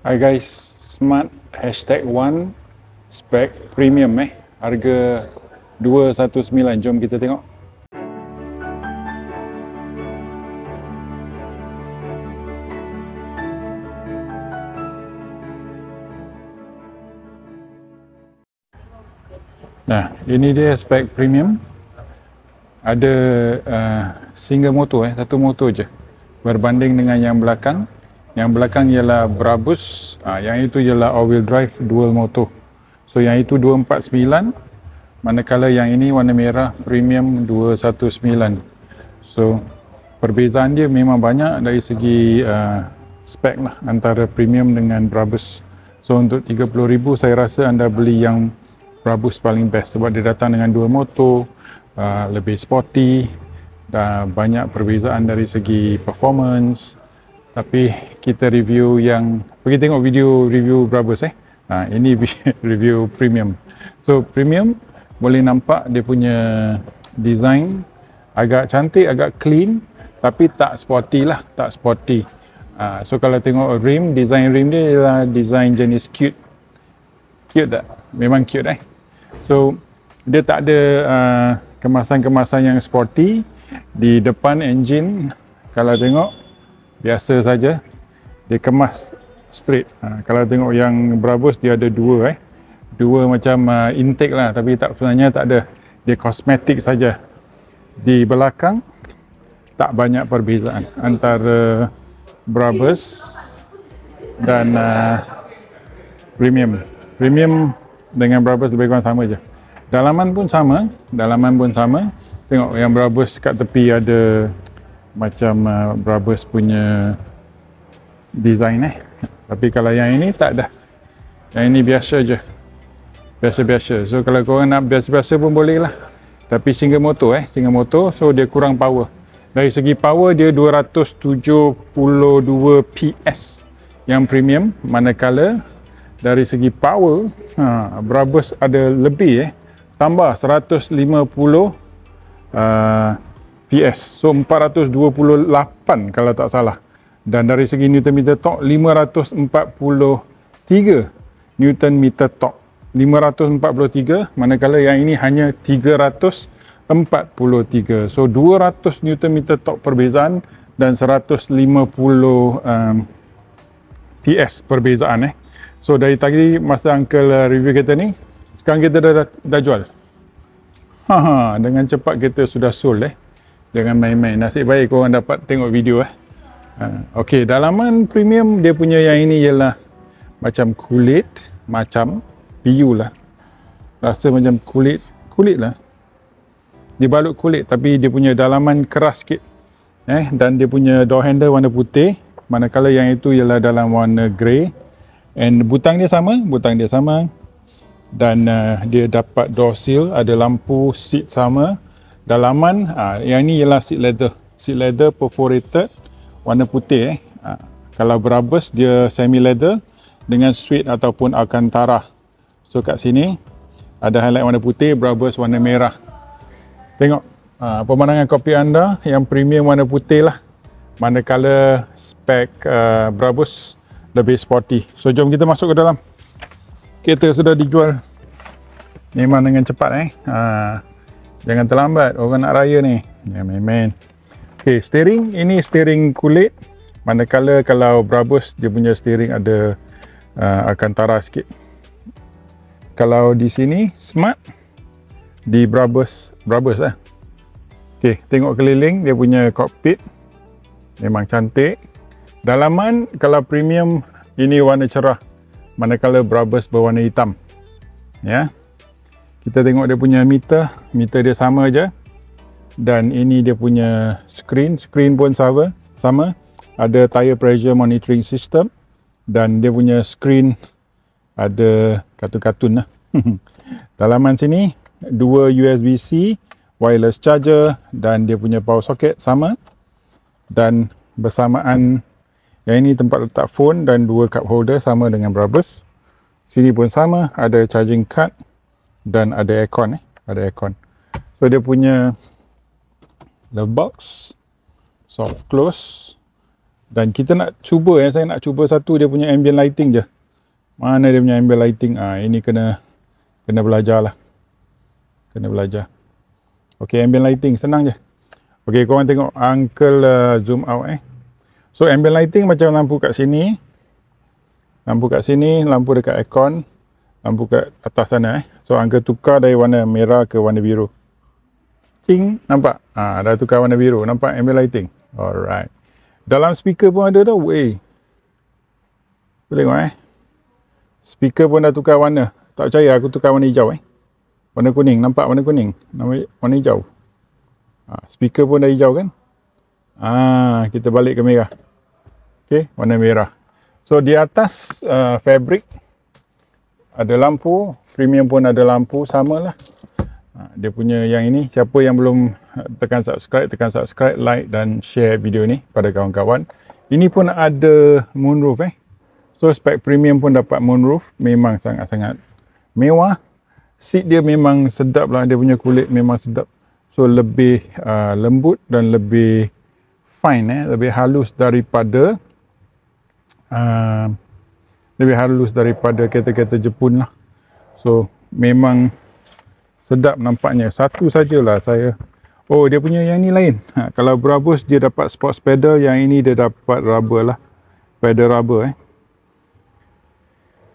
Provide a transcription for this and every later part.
Hi guys, Smart #1 spec premium harga 219. Jom kita tengok. Nah, ini dia spek premium. Ada single motor, satu motor je. Berbanding dengan yang belakang. Yang belakang ialah Brabus, yang itu ialah all-wheel drive dual motor. So yang itu 249, manakala yang ini warna merah premium 219. So perbezaan dia memang banyak dari segi spek lah antara premium dengan Brabus. So untuk 30,000 saya rasa anda beli yang Brabus paling best sebab dia datang dengan dua motor, lebih sporty, banyak perbezaan dari segi performance. Tapi kita review yang, pergi tengok video review Brabus ini review premium. So premium boleh nampak dia punya design agak cantik, agak clean, tapi tak sporty lah, tak sporty. So kalau tengok rim, design rim dia ialah design jenis cute. Cute tak? Memang cute So dia tak ada kemasan-kemasan yang sporty. Di depan enjin kalau tengok biasa saja, dia kemas straight. Kalau tengok yang Brabus dia ada dua dua macam intake lah, tapi tak, sebenarnya tak ada, dia kosmetik saja. Di belakang tak banyak perbezaan antara Brabus dan premium dengan Brabus lebih kurang sama je. Dalaman pun sama, tengok yang Brabus kat tepi ada macam Brabus punya design tapi kalau yang ini tak ada, yang ini biasa je, biasa-biasa. So kalau korang nak biasa-biasa pun boleh lah, tapi single motor single motor, so dia kurang power. Dari segi power dia 272 PS yang premium, manakala dari segi power Brabus ada lebih tambah 150 PS, so 428 kalau tak salah. Dan dari segi Nm torque 543 Nm torque, 543, manakala yang ini hanya 343. So 200 Nm torque perbezaan dan 150 PS perbezaan So dari tadi masa uncle review kereta ni, sekarang kita dah jual. Dengan cepat kita sudah sold jangan main-main. Nasib baik korang dapat tengok video ok. Dalaman premium dia punya yang ini ialah macam kulit, macam PU lah, rasa macam kulit lah, dibalut kulit, tapi dia punya dalaman keras sikit dan dia punya door handle warna putih, manakala yang itu ialah dalam warna grey. And butang dia sama, dan dia dapat door seal, ada lampu, seat sama. Dalaman, yang ni ialah seat leather, perforated warna putih Kalau Brabus dia semi leather dengan suede ataupun Alcantara. So kat sini ada highlight warna putih, Brabus warna merah. Tengok pemandangan kopi anda, yang premium warna putih lah, manakala spek Brabus lebih sporty. So jom kita masuk ke dalam. Kereta sudah dijual memang dengan cepat jangan terlambat, orang nak raya ni jangan main-main. Ok, steering, ini steering kulit, manakala kalau Brabus dia punya steering ada Alcantara sikit. Kalau di sini Smart, di Brabus ok, tengok keliling dia punya cockpit memang cantik. Dalaman kalau premium ini warna cerah, manakala Brabus berwarna hitam Kita tengok dia punya meter, dia sama je. Dan ini dia punya screen, pun sama, ada tire pressure monitoring system dan dia punya screen ada kartun-kartun Dalaman sini dua USB-C wireless charger dan dia punya power socket sama, dan bersamaan yang ini tempat letak phone dan dua cup holder sama dengan Brabus. Sini pun sama, ada charging card dan ada aircon ada aircon. So dia punya glove box, soft close, Dan kita nak cuba, saya nak cuba satu dia punya ambient lighting je. Mana dia punya ambient lighting? Ini kena belajar lah. Kena belajar. Ok, ambient lighting senang je. Ok, korang tengok uncle zoom out. So ambient lighting macam lampu kat sini, lampu kat sini, lampu dekat aircon, lampu kat atas sana. So uncle tukar dari warna merah ke warna biru. Ting, nampak? Dah tukar warna biru. Nampak ambient lighting? Alright. Dalam speaker pun ada tau. Boleh tengok speaker pun dah tukar warna. Tak percaya aku tukar warna hijau warna kuning. Nampak warna kuning? Nampak warna hijau. Speaker pun dah hijau kan. Kita balik ke merah. Ok, warna merah. So di atas fabric ada lampu. Premium pun ada lampu, samalah. Dia punya yang ini. Siapa yang belum tekan subscribe, like dan share video ni pada kawan-kawan. Ini pun ada moonroof So spek premium pun dapat moonroof. Memang sangat-sangat mewah. Seat dia memang sedap lah. Dia punya kulit memang sedap. So lebih lembut dan lebih fine lebih halus daripada kereta-kereta Jepun lah. So memang sedap nampaknya. Satu sajalah saya. Dia punya yang ni lain. Kalau Brabus dia dapat sports pedal, yang ini dia dapat rubber lah. Pedal rubber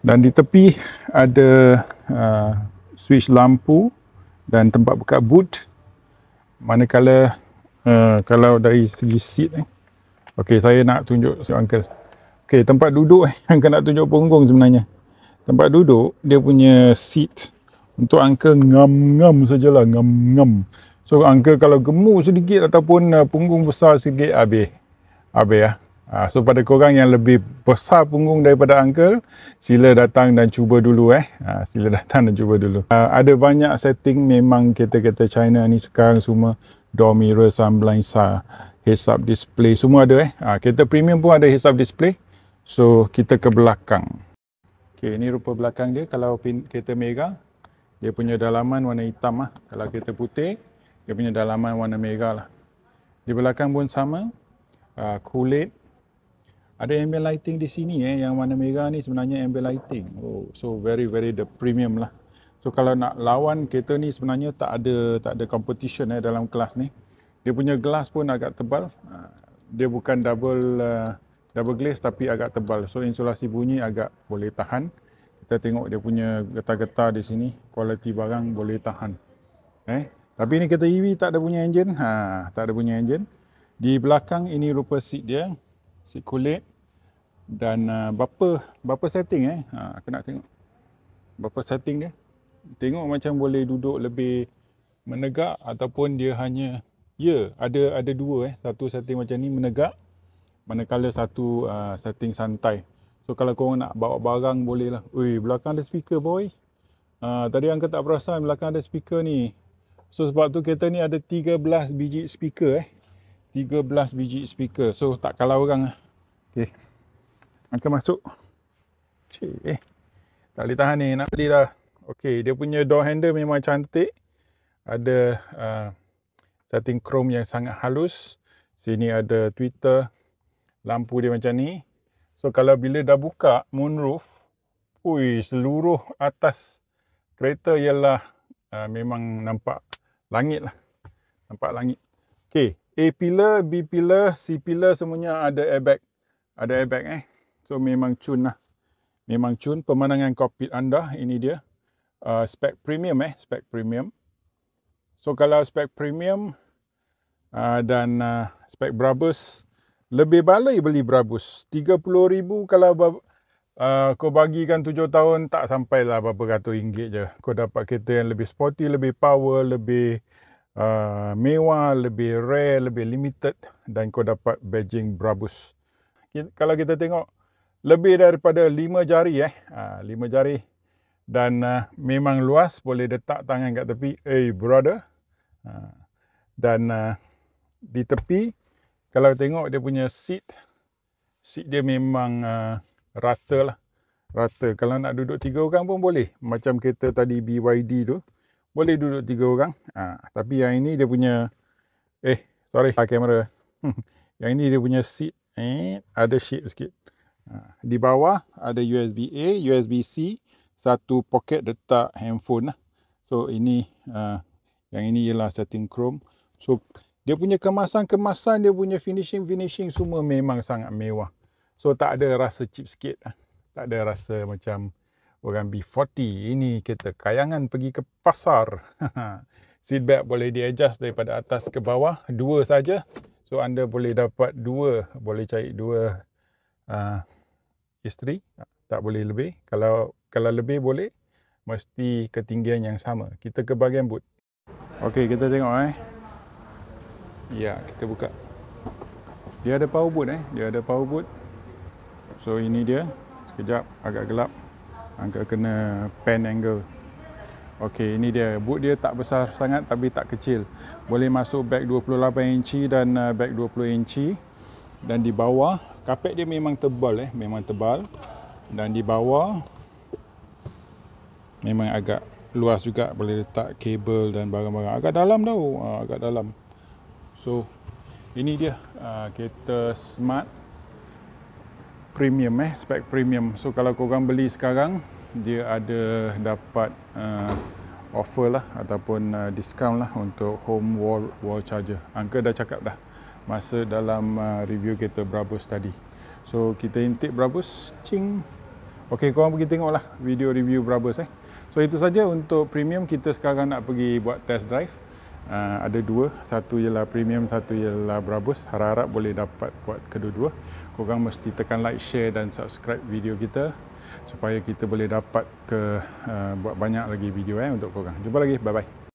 Dan di tepi ada switch lampu dan tempat buka boot. Manakala kalau dari segi seat ok, saya nak tunjuk uncle. Ok, tempat duduk uncle nak tunjuk punggung sebenarnya. Tempat duduk dia punya seat untuk uncle ngam-ngam sajalah, ngam-ngam. So uncle kalau gemuk sedikit ataupun punggung besar sedikit, habis so pada korang yang lebih besar punggung daripada uncle, sila datang dan cuba dulu sila datang dan cuba dulu. Ada banyak setting memang kereta-kereta China ni sekarang semua. Door mirror, sunblind, heads-up display, semua ada kereta premium pun ada heads-up display. So kita ke belakang. Ok, ni rupa belakang dia. Kalau kereta mega dia punya dalaman warna hitam Kalau kereta putih dia punya dalaman warna merah lah. Di belakang pun sama. Kulit ada ambient lighting di sini yang warna merah ni sebenarnya ambient lighting. So very the premium lah. So kalau nak lawan kereta ni sebenarnya tak ada competition dalam kelas ni. Dia punya glass pun agak tebal. Dia bukan double glaze tapi agak tebal. So insulasi bunyi agak boleh tahan. Kita tengok dia punya getar-getar di sini, kualiti barang boleh tahan. Tapi ni kereta EV tak ada punya enjin. Tak ada punya enjin. Di belakang ini rupa seat dia, seat kulit dan berapa setting aku nak tengok. Berapa setting dia? Tengok macam boleh duduk lebih menegak ataupun dia hanya ada dua satu setting macam ni menegak, manakala satu setting santai. So kalau korang nak bawa barang boleh lah. Belakang ada speaker boy. Tadi angkat tak perasan belakang ada speaker ni. So sebab tu kereta ni ada 13 biji speaker 13 biji speaker. So tak kalah orang Okay. Angkat masuk. Tak boleh tahan ni, nak beli dah. Ok, dia punya door handle memang cantik. Ada setting chrome yang sangat halus. Sini ada tweeter. Lampu dia macam ni. So kalau bila dah buka moonroof, seluruh atas kereta ialah memang nampak langit lah. Nampak langit. Ok, A pillar, B pillar, C pillar semuanya ada airbag. Ada airbag So memang cun lah. Memang cun. Pemandangan kokpit anda, ini dia. Spek premium spek premium. So kalau spek premium dan spek Brabus, lebih balai beli Brabus. 30,000 kalau kau bagikan 7 tahun tak sampailah berapa ratus ringgit je. Kau dapat kereta yang lebih sporty, lebih power, lebih mewah, lebih rare, lebih limited dan kau dapat badging Brabus. Kalau kita tengok lebih daripada 5 jari 5 jari dan memang luas, boleh letak tangan kat tepi. Brother. Dan di tepi kalau tengok dia punya seat dia memang rata lah. Rata. Kalau nak duduk 3 orang pun boleh. Macam kereta tadi BYD tu, boleh duduk 3 orang. Tapi yang ini dia punya sorry, kamera. Yang ini dia punya seat ada shape sikit. Di bawah ada USB A, USB-C, satu poket letak handphone lah. So ini yang ini ialah setting chrome. So dia punya kemasan-kemasan, dia punya finishing semua memang sangat mewah. So tak ada rasa cheap sikit lah. Tak ada rasa macam orang B40. Ini kereta kayangan pergi ke pasar. Seatbelt boleh di-adjust daripada atas ke bawah, dua saja. So anda boleh dapat dua, boleh cari dua isteri, tak boleh lebih. Kalau lebih boleh, mesti ketinggian yang sama. Kita ke bahagian boot. Okey, kita tengok ya, kita buka. Dia ada power boot dia ada power boot. So ini dia. Sekejap, agak gelap. Angkat kena pan angle. Okey, ini dia. Boot dia tak besar sangat tapi tak kecil. Boleh masuk beg 28 inci dan beg 20 inci. Dan di bawah, kapet dia memang tebal memang tebal. Dan di bawah memang agak luas juga, boleh letak kabel dan barang-barang. Agak dalam tau, agak dalam. So, ini dia kereta Smart Premium spek premium. So kalau korang beli sekarang, dia ada dapat offer lah ataupun diskaun lah untuk home wall charger. Angka dah cakap dah masa dalam review kereta Brabus tadi. So kita intake Brabus, cing. Okey, korang pergi tengoklah video review Brabus So itu saja untuk premium. Kita sekarang nak pergi buat test drive. Ada dua, satu ialah premium, satu ialah Brabus. Harap-harap boleh dapat buat kedua-dua. Korang mesti tekan like, share dan subscribe video kita supaya kita boleh dapat buat banyak lagi video untuk korang. Jumpa lagi, bye-bye.